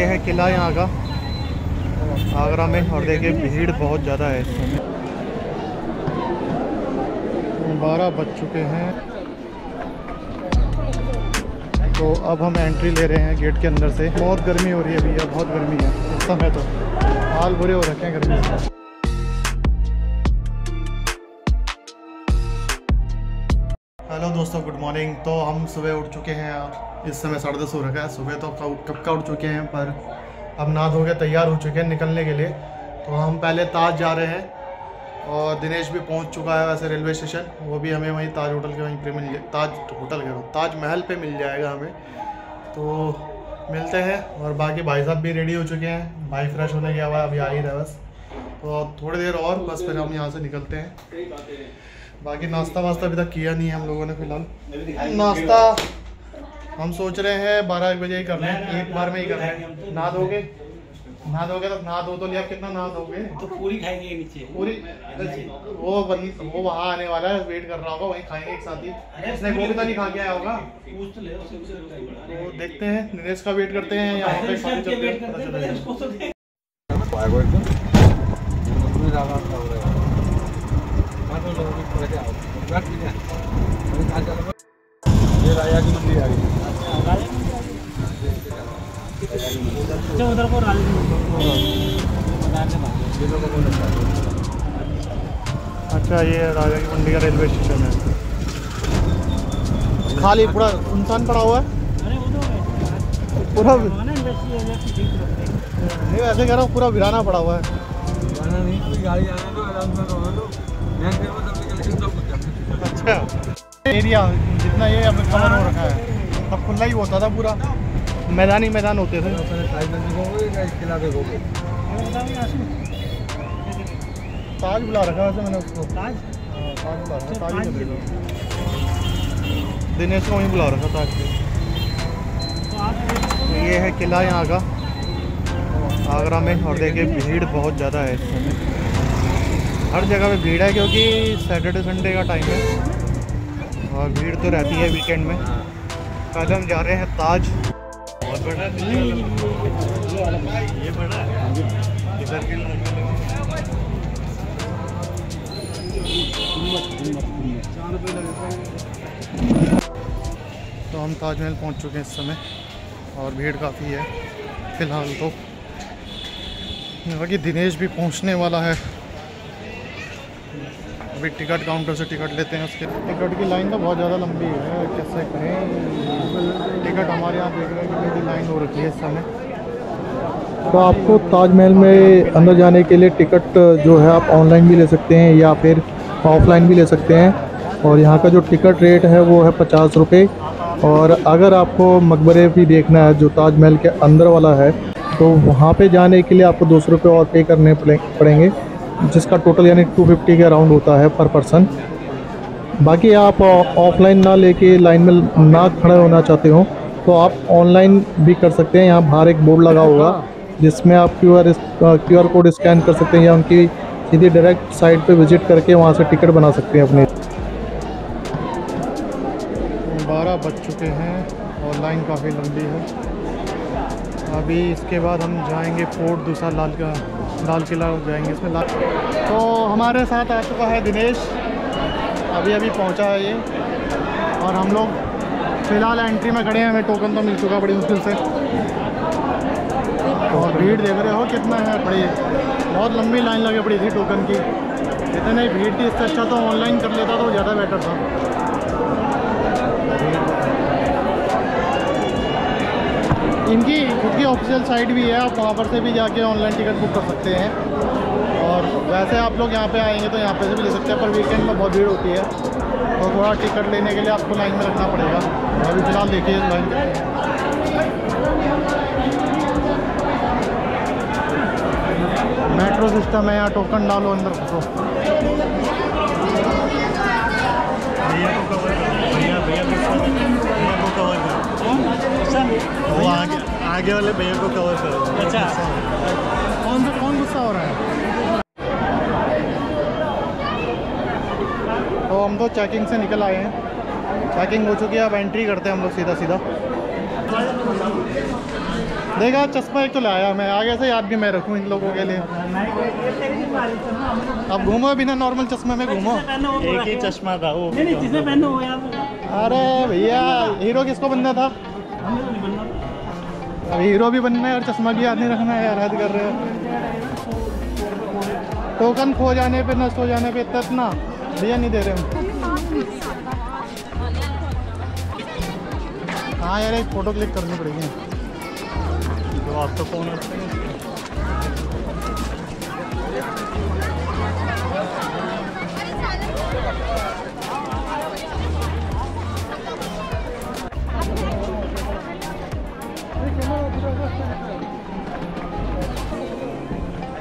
ये है किला यहाँ का आगरा में, और देखिए भीड़ बहुत ज़्यादा है इसमें। 12 बज चुके हैं तो अब हम एंट्री ले रहे हैं गेट के अंदर से। बहुत गर्मी हो रही है भैया, बहुत गर्मी है इस समय, तो हाल बुरे हो रखे हैं गर्मी से। हेलो दोस्तों, गुड मॉर्निंग। तो हम सुबह उठ चुके हैं और इस समय 10:30 हो रखा है। सुबह तो कब का उठ चुके हैं, पर अब नहा धो के तैयार हो चुके हैं निकलने के लिए। तो हम पहले ताज जा रहे हैं और दिनेश भी पहुंच चुका है वैसे रेलवे स्टेशन। वो भी हमें वहीं ताज होटल के वहीं पे मिल जाए, ताज महल पे मिल जाएगा हमें। तो मिलते हैं। और बाकी भाई साहब भी रेडी हो चुके हैं, भाई फ्रेश होने गया हुआ है, अभी आ ही रहा है बस। तो थोड़ी देर और बस फिर हम यहाँ से निकलते हैं। बाकी नाश्ता वास्ता अभी तक किया नहीं है हम लोगों ने फिलहाल। नाश्ता हम सोच रहे हैं 12-1 बजे ही कर रहे हैं, एक बार में ही कर रहे हैं। नहा दोगे तो नहा दो लिया, कितना नहा दोगे? तो पूरी खाएंगे नीचे, पूरी। वो वहाँ आने वाला है, वेट कर रहा होगा, वहीं खाएंगे एक साथ ही। उसने गोभी तो नहीं खा के आया होगा, वो देखते हैं। दिनेश का वेट करते हैं या चलते हैं। ये राजा की मंदिर आ गई। अच्छा उधर को राजा की मंदिर। अच्छा ये राजा की मंदिर का रेलवे स्टेशन है, खाली पूरा इंसान पड़ा हुआ है। पूरा नहीं, वैसे कह रहा हूँ पूरा वीराना पड़ा हुआ है। अच्छा एरिया जितना ये अब कवर हो रखा है, अब खुला ही होता था, पूरा मैदान ही मैदान होते थे। ताज बुला रखा है मैंने उसको, ताज दिनेश को वहीं बुला रखा ताज पे। ये है किला यहाँ का आगरा में, और देखिए भीड़ बहुत ज़्यादा है इस समय। हर जगह पे भीड़ है क्योंकि सैटरडे संडे का टाइम है और भीड़ तो रहती है वीकेंड में। आज हम जा रहे हैं ताज। बहुत बड़ा ये बड़ा इधर के लोग। तो हम ताजमहल पहुंच चुके हैं इस समय और भीड़ काफ़ी है फिलहाल तो। बाकी दिनेश भी पहुंचने वाला है, अभी टिकट काउंटर से टिकट लेते हैं उसके। टिकट की लाइन तो बहुत ज़्यादा लंबी है, कैसे कहें। टिकट हमारे यहाँ देख रहे हैं कि लाइन हो रखी है इस समय। तो आपको ताजमहल में अंदर जाने के लिए टिकट जो है आप ऑनलाइन भी ले सकते हैं या फिर ऑफलाइन भी ले सकते हैं। और यहाँ का जो टिकट रेट है वो है 50 रुपये। और अगर आपको मकबरे भी देखना है जो ताजमहल के अंदर वाला है, तो वहाँ पे जाने के लिए आपको 200 रुपये और पे करने पड़ेंगे, जिसका टोटल यानी 250 के अराउंड होता है पर पर्सन। बाकी आप ऑफलाइन ना लेके लाइन में ना खड़े होना चाहते हो तो आप ऑनलाइन भी कर सकते हैं। यहाँ बाहर एक बोर्ड लगा होगा जिसमें आप क्यूआर कोड स्कैन कर सकते हैं या उनकी सीधी डायरेक्ट साइट पे विजिट करके वहाँ से टिकट बना सकते हैं अपने। 12 बज चुके हैं और लाइन काफ़ी लंबी है। अभी इसके बाद हम जाएंगे फोर्ट, दूसरा लाल किला जाएंगे इसमें। तो हमारे साथ आ चुका है दिनेश, अभी पहुंचा है ये। और हम लोग फ़िलहाल एंट्री में खड़े हैं, हमें टोकन तो मिल चुका बड़ी मुश्किल से। और भीड़ देख रहे हो कितना है, बड़ी बहुत लंबी लाइन लगी पड़ी थी टोकन की, इतनी भीड़ थी। इससे अच्छा तो ऑनलाइन कर लेता तो ज़्यादा बेटर था। इनकी खुद की ऑफिशियल साइट भी है, आप वहाँ पर से भी जाके ऑनलाइन टिकट बुक कर सकते हैं। और वैसे आप लोग यहाँ पे आएंगे तो यहाँ पे से भी ले सकते हैं, पर वीकेंड में बहुत भीड़ होती है तो थोड़ा टिकट लेने के लिए आपको लाइन में रखना पड़ेगा। अभी फिलहाल देखिए लाइन, मेट्रो सिस्टम है यहाँ, टोकन डालो अंदर घुसो। वो आगे वाले भैया को कवर करो। अच्छा कौन गुस्सा हो रहा है? तो हम तो चेकिंग से निकल आए हैं, चेकिंग हो चुकी है, अब एंट्री करते हैं हम लोग सीधा। देखा चश्मा एक तो लाया मैं, आगे से याद भी मैं रखूँ इन लोगों के लिए। अब घूमो बिना नॉर्मल चश्मे में घूमो। एक ही चश्मा था वो। अरे भैया हीरो किसको बनना था? अब हीरो भी बनना है और चश्मा भी याद नहीं रखना है, याद कर रहे हो। टोकन खो जाने पे, नष्ट हो जाने पे इतना भैया नहीं दे रहे। हाँ यार एक फ़ोटो क्लिक करनी पड़ेगी तो आप तो फोन रखते हैं।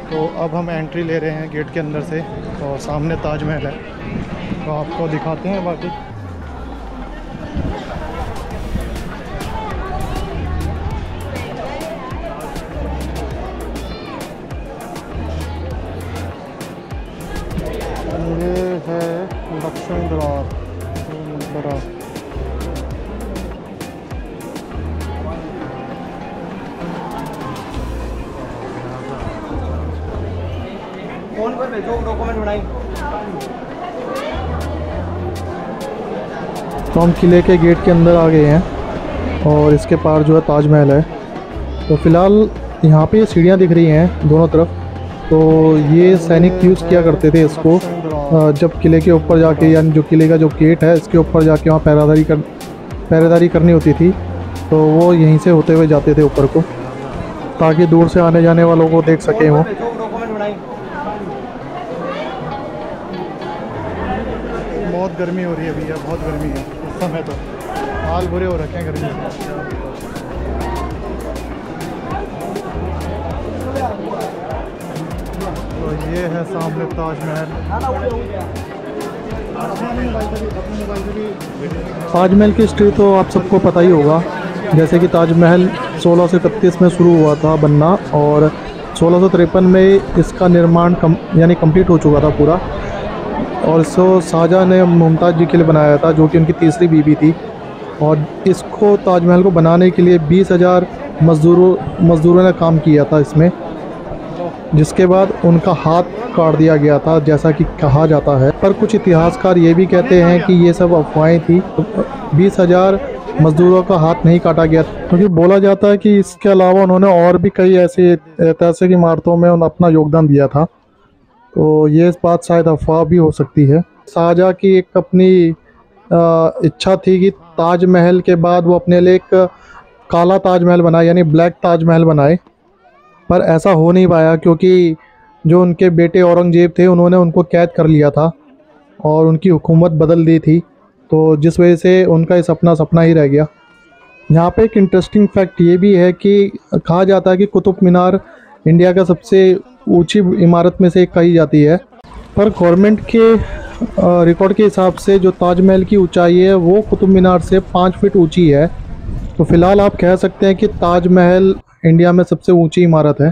तो अब हम एंट्री ले रहे हैं गेट के अंदर से और सामने ताजमहल है तो आपको दिखाते हैं बाकी। फोन पर भेजो डॉक्यूमेंट बनाई। तो हम किले के गेट के अंदर आ गए हैं और इसके पार जो है ताजमहल है। तो फिलहाल यहाँ पे सीढ़ियाँ दिख रही हैं दोनों तरफ, तो ये सैनिक यूज़ किया करते थे इसको, जब किले के ऊपर जाके यानी जो किले का जो गेट है इसके ऊपर जाके वहाँ पहरेदारी करनी होती थी, तो वो यहीं से होते हुए जाते थे ऊपर को ताकि दूर से आने जाने वालों को देख सके वो। बहुत गर्मी हो रही है भैया, बहुत गर्मी है इस समय, तो हाल बुरे हो रखे हैं गर्मी से। तो ये है सामने ताजमहल। ताजमहल की हिस्ट्री तो आप सबको पता ही होगा, जैसे कि ताजमहल 1631 में शुरू हुआ था बनना और 1653 में इसका निर्माण यानी कंप्लीट हो चुका था पूरा। और इसको शाहजहाँ ने मुमताज़ जी के लिए बनाया था जो कि उनकी तीसरी बीवी थी। और इसको ताजमहल को बनाने के लिए 20,000 मज़दूरों ने काम किया था इसमें, जिसके बाद उनका हाथ काट दिया गया था जैसा कि कहा जाता है। पर कुछ इतिहासकार ये भी कहते हैं कि ये सब अफवाहें थी, 20,000 मज़दूरों का हाथ नहीं काटा गया क्योंकि बोला जाता है कि इसके अलावा उन्होंने और भी कई ऐसी ऐतिहासिक इमारतों में उन्होंने अपना योगदान दिया था। तो ये बात शायद अफवाह भी हो सकती है। शाहजहाँ की एक अपनी इच्छा थी कि ताजमहल के बाद वो अपने लिए एक काला ताजमहल बनाए यानी ब्लैक ताजमहल बनाए, पर ऐसा हो नहीं पाया क्योंकि जो उनके बेटे औरंगज़ेब थे उन्होंने उनको कैद कर लिया था और उनकी हुकूमत बदल दी थी, तो जिस वजह से उनका ये सपना सपना ही रह गया। यहाँ पे एक इंटरेस्टिंग फैक्ट ये भी है कि कहा जाता है कि कुतुब मीनार इंडिया का सबसे ऊंची इमारत में से एक कही जाती है, पर गवर्नमेंट के रिकॉर्ड के हिसाब से जो ताजमहल की ऊंचाई है वो कुतुब मीनार से 5 फीट ऊंची है। तो फिलहाल आप कह सकते हैं कि ताजमहल इंडिया में सबसे ऊंची इमारत है।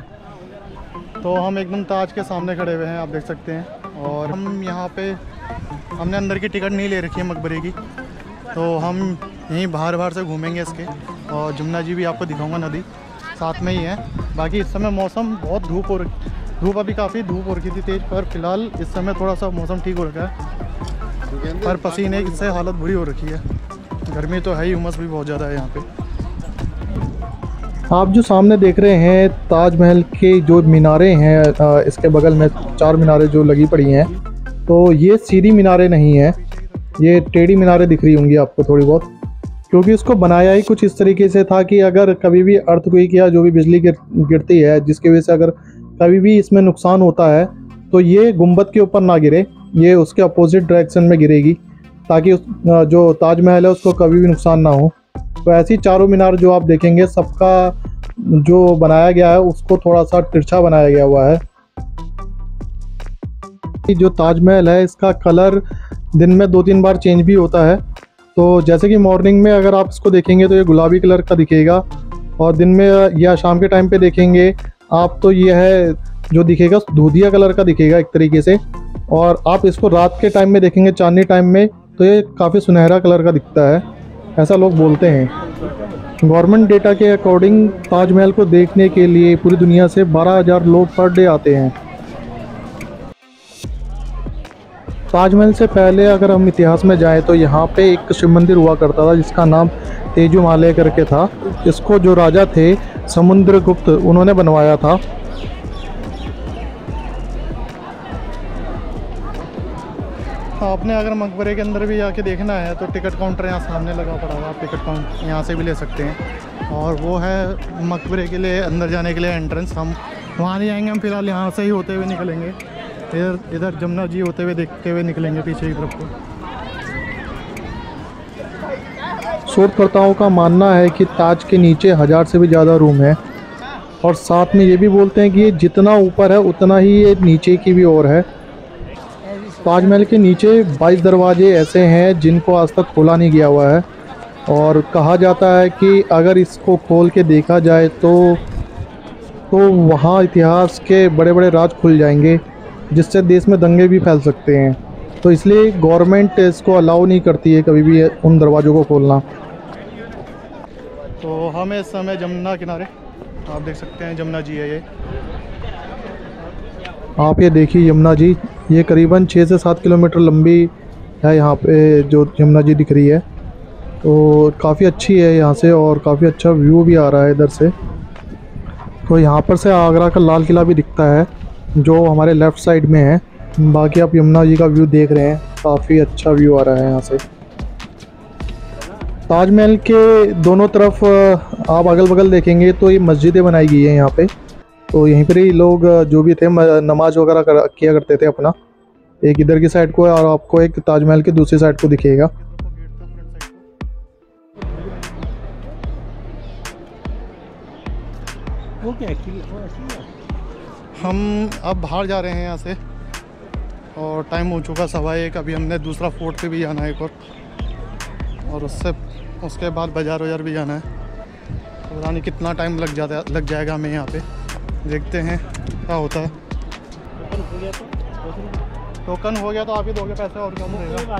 तो हम एकदम ताज के सामने खड़े हुए हैं, आप देख सकते हैं। और हम यहाँ पे हमने अंदर की टिकट नहीं ले रखी है मकबरे की, तो हम यहीं बाहर से घूमेंगे इसके। और जमुना जी भी आपको दिखाऊँगा, नदी साथ में ही है। बाकी इस समय मौसम बहुत धूप अभी काफ़ी धूप हो रही थी तेज़, पर फिलहाल इस समय थोड़ा सा मौसम ठीक हो रखा है, पर पसीने इससे हालत बुरी हो रखी है। गर्मी तो है ही, उमस भी बहुत ज़्यादा है यहाँ पे। आप जो सामने देख रहे हैं ताजमहल के जो मीनारे हैं, इसके बगल में 4 मीनारे जो लगी पड़ी हैं, तो ये सीधी मीनारे नहीं हैं, ये टेढ़ी मीनारे दिख रही होंगी आपको थोड़ी बहुत, क्योंकि इसको बनाया ही कुछ इस तरीके से था कि अगर कभी भी अर्थक्वेक या जो भी बिजली गिरती है जिसकी वजह से अगर कभी भी इसमें नुकसान होता है तो ये गुंबद के ऊपर ना गिरे, ये उसके अपोजिट डायरेक्शन में गिरेगी ताकि जो ताजमहल है उसको कभी भी नुकसान ना हो। तो ऐसी चारों मीनार जो आप देखेंगे सबका जो बनाया गया है उसको थोड़ा सा तिरछा बनाया गया हुआ है। जो ताजमहल है इसका कलर दिन में 2-3 बार चेंज भी होता है, तो जैसे कि मॉर्निंग में अगर आप इसको देखेंगे तो ये गुलाबी कलर का दिखेगा, और दिन में या शाम के टाइम पे देखेंगे आप तो यह है जो दिखेगा दूधिया कलर का दिखेगा एक तरीके से, और आप इसको रात के टाइम में देखेंगे चांदनी टाइम में तो ये काफ़ी सुनहरा कलर का दिखता है, ऐसा लोग बोलते हैं। गवर्नमेंट डेटा के अकॉर्डिंग ताजमहल को देखने के लिए पूरी दुनिया से 12,000 लोग पर डे आते हैं। ताजमहल से पहले अगर हम इतिहास में जाएं तो यहाँ पे एक शिव मंदिर हुआ करता था जिसका नाम तेजोमालय करके था। इसको जो राजा थे समुद्रगुप्त, उन्होंने बनवाया था। आपने अगर मकबरे के अंदर भी जाके देखना है तो टिकट काउंटर यहाँ सामने लगा पड़ा हुआ, आप टिकट काउंटर यहाँ से भी ले सकते हैं। और वो है मकबरे के लिए अंदर जाने के लिए एंट्रेंस। हम वहाँ नहीं जाएंगे, हम फिलहाल यहाँ से ही होते हुए निकलेंगे। इधर जमुना जी होते हुए देखते हुए निकलेंगे पीछे की तरफ को। शोधकर्ताओं का मानना है कि ताज के नीचे 1000 से भी ज़्यादा रूम है, और साथ में ये भी बोलते हैं कि ये जितना ऊपर है उतना ही ये नीचे की भी ओर है। ताजमहल के नीचे 22 दरवाजे ऐसे हैं जिनको आज तक खोला नहीं गया हुआ है, और कहा जाता है कि अगर इसको खोल के देखा जाए तो वहाँ इतिहास के बड़े बड़े राज खुल जाएंगे, जिससे देश में दंगे भी फैल सकते हैं। तो इसलिए गवर्नमेंट इसको अलाउ नहीं करती है कभी भी उन दरवाज़ों को खोलना। तो हम इस समय जमुना किनारे, आप देख सकते हैं जमुना जी है ये, आप ये देखिए यमुना जी। ये करीबन 6 से 7 किलोमीटर लंबी है यहाँ पे जो यमुना जी दिख रही है, तो काफ़ी अच्छी है यहाँ से, और काफ़ी अच्छा व्यू भी आ रहा है इधर से। तो यहाँ पर से आगरा का लाल किला भी दिखता है जो हमारे लेफ़्ट साइड में है। बाकी आप यमुना जी का व्यू देख रहे हैं, काफ़ी अच्छा व्यू आ रहा है यहाँ से। ताजमहल के दोनों तरफ आप अगल बगल देखेंगे तो ये मस्जिदें बनाई गई हैं यहाँ पर। तो यहीं पर ही लोग जो भी थे नमाज वगैरह किया करते थे अपना। एक इधर की साइड को है और आपको एक ताजमहल की दूसरी साइड को दिखेगा। हम अब बाहर जा रहे हैं यहाँ से, और टाइम हो चुका 1:15। अभी हमने दूसरा फोर्ट पे भी जाना है एक और उसके बाद बाज़ार वजार भी जाना है। पता नहीं कितना टाइम लग जाएगा हमें यहाँ पे, देखते हैं क्या होता है। टोकन हो गया तो आप ही दोगे पैसे, और कम होगा।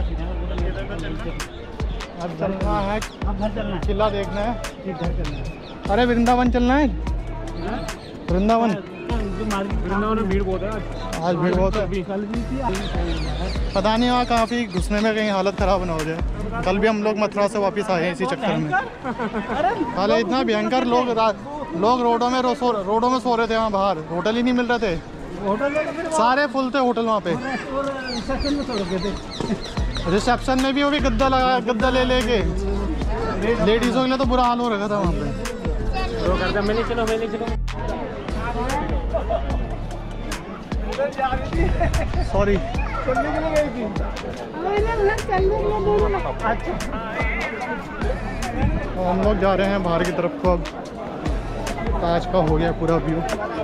अब चलना है, अब घर चलना है, किला देखना है, घर चलना है। अरे वृंदावन चलना है, वृंदावन। वृंदावन में भीड़ बहुत है आज, भीड़ बहुत है। पता नहीं वहाँ काफ़ी घुसने में कहीं हालत ख़राब ना हो जाए। कल भी हम लोग मथुरा से वापस आए हैं इसी चक्कर में। अरे इतना भयंकर लोग रोडों में सो रहे थे वहाँ बाहर, होटल ही नहीं मिल रहे थे, सारे फुल थे होटल वहाँ पे। रिसेप्शन में भी वो भी गद्दा ले लेके, लेडीज़ों के लिए तो बुरा हाल हो रखा था वहाँ पे। सॉरी, हम लोग जा रहे हैं बाहर की तरफ को। अब ताज का हो गया पूरा व्यू।